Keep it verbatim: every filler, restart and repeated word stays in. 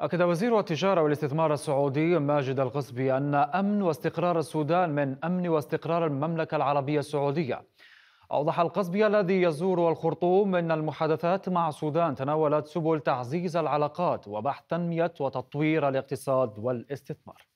أكد وزير التجارة والاستثمار السعودي ماجد القصبي أن أمن واستقرار السودان من أمن واستقرار المملكة العربية السعودية. أوضح القصبي الذي يزور الخرطوم أن المحادثات مع السودان تناولت سبل تعزيز العلاقات وبحث تنمية وتطوير الاقتصاد والاستثمار.